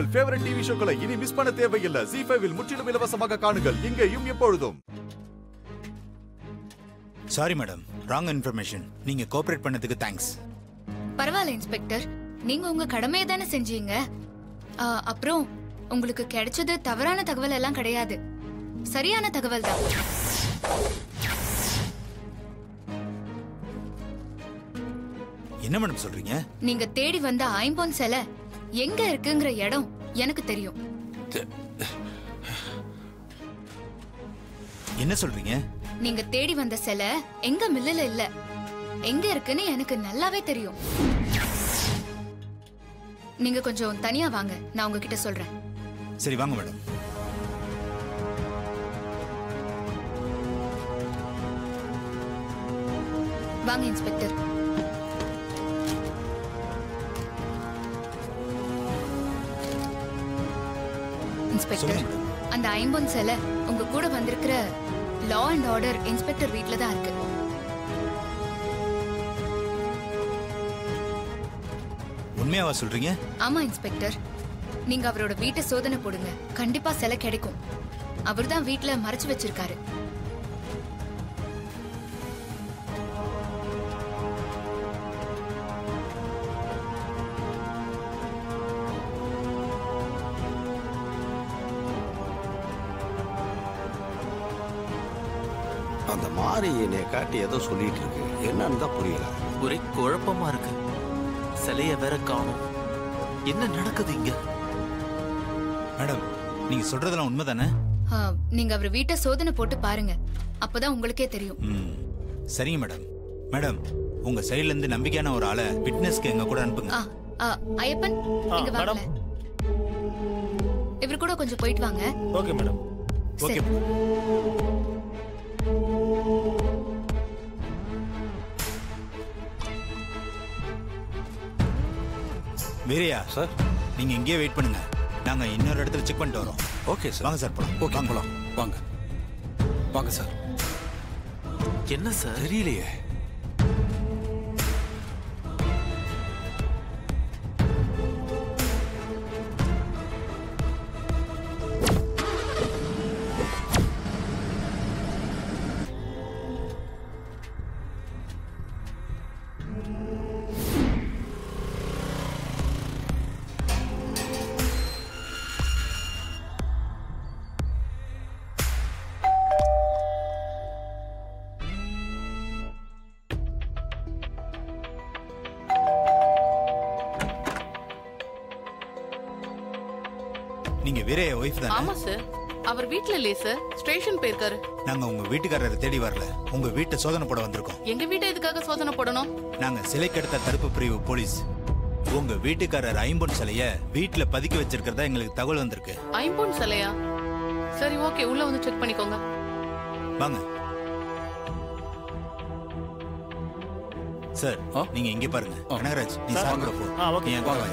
உங்கள் favourite TV ஷோக்களை இனி miss பண்ண தேவையில்லை. Z5ல் முற்றிலும் இலவசமாக காணுங்கள் எங்கேயும் எப்பொழுதும். Sorry madam, wrong information. நீங்க கோஆபரேட் பண்ணதுக்கு தேங்க்ஸ். பரவாயில்ல இன்ஸ்பெக்டர், நீங்க உங்க கடமையை தானே செஞ்சீங்க. அப்புறம் உங்களுக்கு கிடைச்சது தவறான தகவல் எல்லாம் கிடையாது, சரியான தகவல் தான். என்ன மேடம் சொல்றீங்க? நீங்க தேடி வந்த ஐம்பொன் சிலை எங்க இருக்குங்கிற இடம் எனக்கு தெரியும். என்ன சொல்றீங்க? நீங்க தேடி வந்த சிலை எங்க மில்லுல இல்ல, எங்க இருக்குன்னு எனக்கு நல்லாவே தெரியும். நீங்க கொஞ்சம் தனியா வாங்க, நான் உங்ககிட்ட சொல்றேன். சரி வாங்க மேடம். வாங்க இன்ஸ்பெக்டர். இன்ஸ்பெக்டர், அந்த ஐம்பொன் சிலை உங்க கூட வந்திருக்கிற லா அண்ட் ஆர்டர் இன்ஸ்பெக்டர் வீட்டில தான் இருக்கு. உண்மையாவா சொல்றீங்க? ஆமா இன்ஸ்பெக்டர், நீங்க அவரோட வீட்டை சோதனை போடுங்க, கண்டிப்பா சிலை கிடைக்கும். அவர் தான் வீட்டுல மறைச்சு வச்சிருக்காரு. அந்த மாறி என்னை காட்டி ஏதோ சொல்லிட்டு இருக்கு, என்னன்னு தான் புரியல. ஒரே குழப்பமா இருக்கு. சிலைய வேற காணும். என்ன நடக்குது இங்க? மேடம் நீங்க சொல்றதெல்லாம் உண்மைதானே? நீங்க அவர் வீட்டை சோதனை போட்டு பாருங்க, அப்பதான் உங்களுக்கே தெரியும். சரிங்க மேடம். மேடம் உங்க சைடுல இருந்து நம்பிக்கையான ஒரு ஆளை பிட்னஸ்க்கு எங்க கூட அனுப்புங்க. ஐயப்பன் நீங்க வாங்க, இவர் கூட கொஞ்சம் போயிட்டு வாங்க. Okay madam. ஓகே. வீரியா சார், நீங்க இங்கேயே வெயிட் பண்ணுங்க, நாங்க இன்னொரு இடத்துல செக் பண்ணிட்டு வரோம். Okay sir. வாங்க சார் போலாம். ஓகே போலாம். வாங்க வாங்க சார். என்ன சார் தெரியலையே. நீங்க வீரே வைஃப் தானே? ஆமா சார். அவர் வீட்ல இல்ல சார், ஸ்டேஷன் போயிருக்காரு. நாங்க உங்க வீட்டுக்காரரை தேடி வரல, உங்க வீட்டை சோதனை போட வந்திருக்கோம். எங்க வீட்டை எதுக்காக சோதனை போடணும்? நாங்க சிலை கடத்தல் தடுப்பு பிரிவு போலீஸ். உங்க வீட்டுக்காரர் ஐம்பொன் சிலைய வீட்ல பதுக்கி வச்சிருக்கிறதா எங்களுக்கு தகவல் வந்திருக்கு. ஐம்பொன் சிலையா? சரி ஓகே, உள்ள வந்து செக் பண்ணிக்கோங்க. வாங்க சார், நீங்க இங்க பாருங்க. கனகராஜ் நீ சாப்பிட போ. ஓகே வாங்க.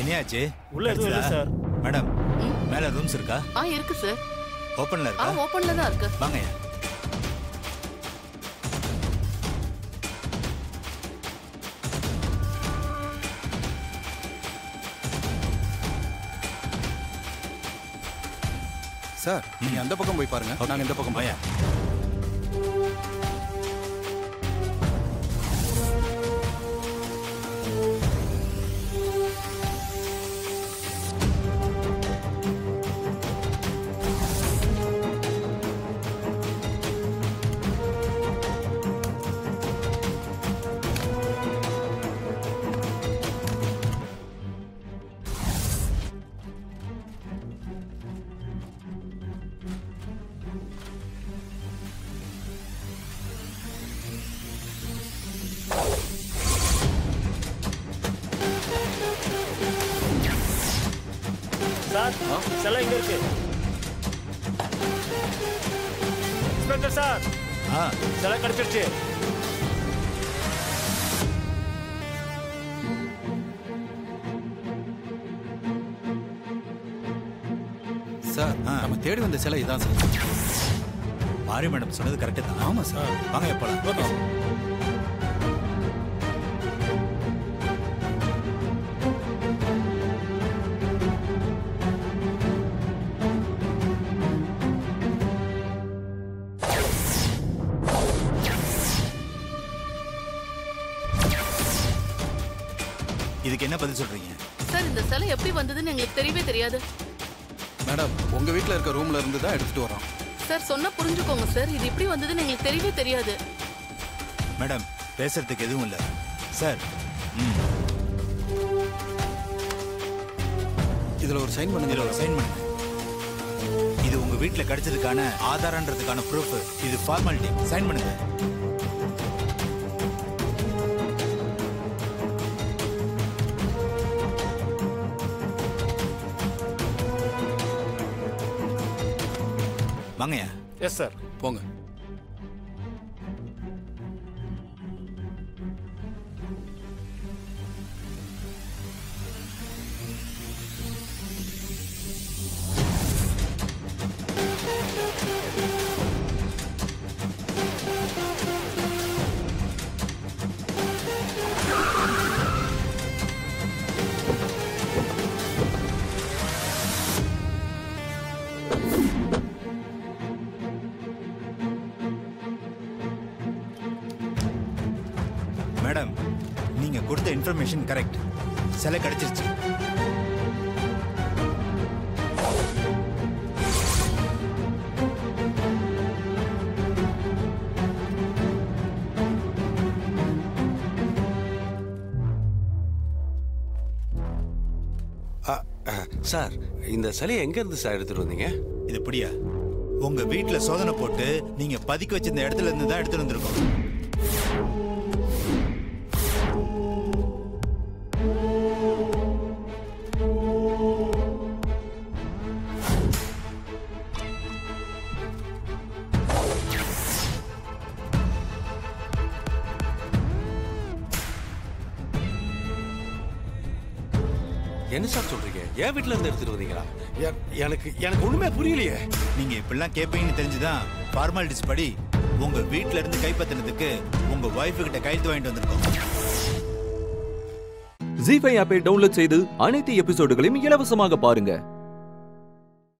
என்னையாச்சு? உள்ள எதுவும் இல்ல சார். மேடம் மேல ரூம்ஸ் இருக்கா? ஆ இருக்கு சார். ஓபன்ல இருக்கா? ஆ ஓபன்ல தான் இருக்கு. வாங்க. சார் நீங்க அந்த பக்கம் போய் பாருங்க, நாங்க இந்த பக்கம் போய். चलो इंदौर के इंस्पेक्टर साहब चला कर चर्चे சார் நம்ம தேடி வந்த சிலை இதான் சார் மாரி மேடம் சொன்னது கரெக்டே தான் ஆமாம் சார் வாங்க எப்போலாம் ஓகே இதுக்கு என்ன பதில் சொல்றீங்க சார் இந்த சிலை எப்படி வந்ததுன்னு உங்களுக்கு தெரியவே தெரியாது மேடம் உங்க வீட்ல இருக்க ரூம்ல இருந்து தான் எடுத்துட்டு வரோம் சார் சொன்னா புரிஞ்சுக்கோங்க சார் இது இப்படி வந்ததுன்னு உங்களுக்கு தெரியவே தெரியாது மேடம் பேசறதுக்கு எதுவும் இல்ல சார் இதுல ஒரு சைன் பண்ணுங்க இதுல ஒரு சைன் பண்ணுங்க இது உங்க வீட்ல கிடைச்சதுக்கான ஆதாரம்ன்றதுக்கான ப்ரூஃப் இது ஃபார்மாலிட்டி சைன் பண்ணுங்க வாங்கயா எஸ் சார் போங்க மேடம் நீங்க கொடுத்த இன்ஃபர்மேஷன் கரெக்ட் சிலை கிடைச்சிருச்சு சார் இந்த சிலையை எங்க இருந்து சார் எடுத்துட்டு வந்தீங்க இது எப்படியா உங்க வீட்டுல சோதனை போட்டு நீங்க பதுக்கி வச்சிருந்த இடத்துல இருந்து தான் எடுத்துட்டு வந்திருக்கோம் என்ன சார் சொல்றீங்க என் வீட்டுல இருந்து எடுத்துட்டு வந்தீங்களா எனக்கு எனக்கு ஒண்ணுமே புரியலையே நீங்க இப்படிலாம் கேட்பீங்கன்னு தெரிஞ்சுதான் ஃபார்மாலிட்டிஸ் படி உங்க வீட்டுல இருந்து கைப்பற்றினதுக்கு உங்க ஒய்ஃபு கிட்ட கையெழுத்து வாங்கிட்டு வந்திருக்கோம் ZEE5 ஆப்பை டவுன்லோட் செய்து அனைத்து எபிசோடுகளையும் இலவசமாக பாருங்க.